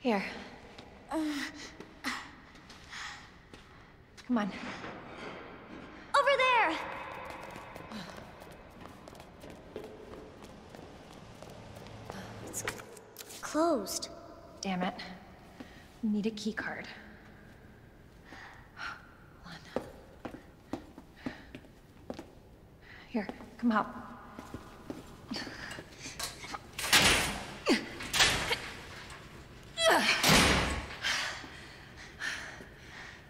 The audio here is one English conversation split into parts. Here. Come on. Over there! It's closed. Damn it. We need a key card. Hold on. Here, come out.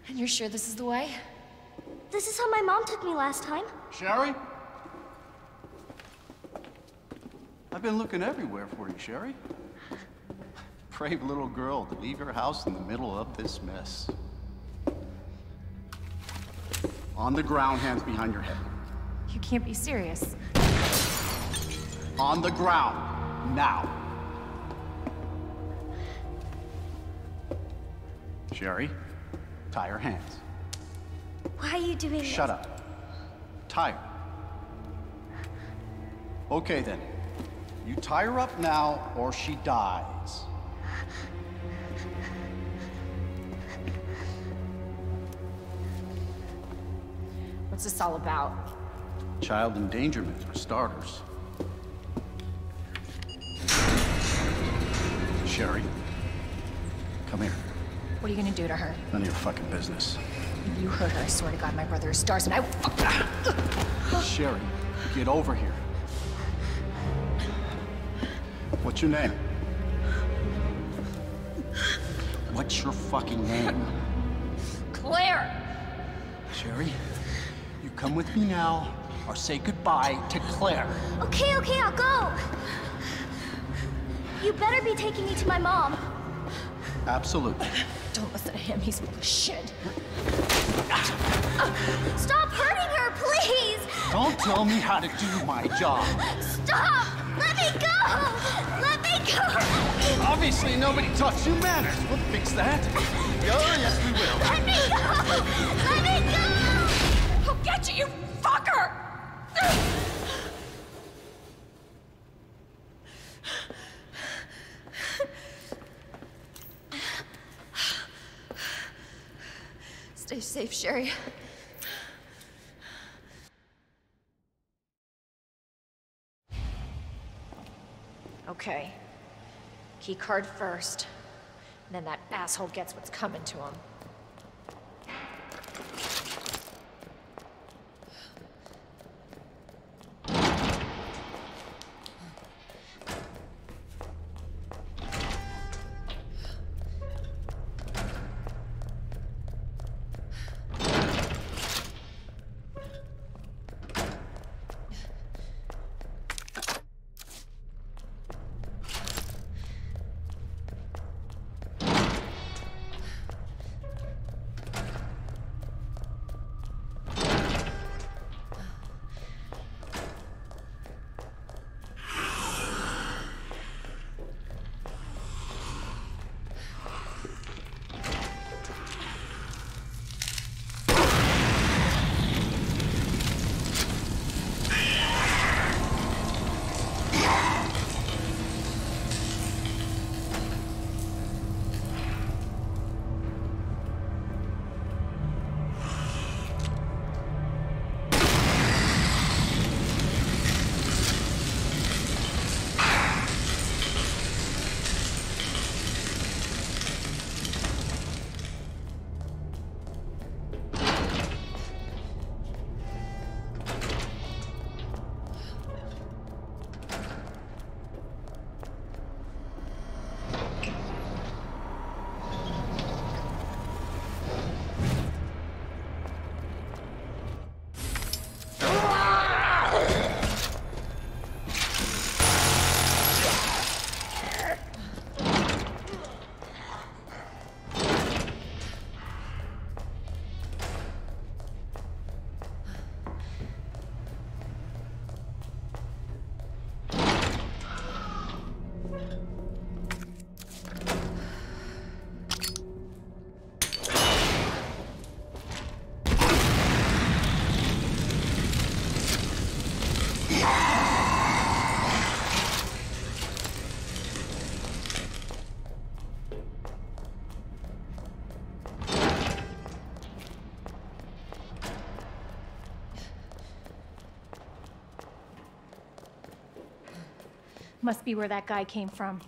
And you're sure this is the way? This is how my mom took me last time. Sherry? I've been looking everywhere for you, Sherry. Brave little girl to leave your house in the middle of this mess. On the ground, hands behind your head. You can't be serious. On the ground, now. Sherry, tie her hands. Why are you doing this? Shut up. Tie her. Okay then. You tie her up now or she dies. What's this all about? Child endangerment for starters. Sherry, come here. What are you gonna do to her? None of your fucking business. If you hurt her, I swear to God, my brother is stars and I will. Sherry, get over here. What's your name? What's your fucking name? Claire! Sherry? You come with me now, or say goodbye to Claire. Okay, okay, I'll go. You better be taking me to my mom. Absolutely. Don't listen to him, he's full of shit. Stop hurting her, please! Don't tell me how to do my job. Stop! Let me go! Let me go! Obviously, nobody taught you manners. We'll fix that. Oh, yes, we will. Let me go! Let me go! I'll get you, you fucker! Stay safe, Sherry. Okay. Key card first. And then that asshole gets what's coming to him. Must be where that guy came from.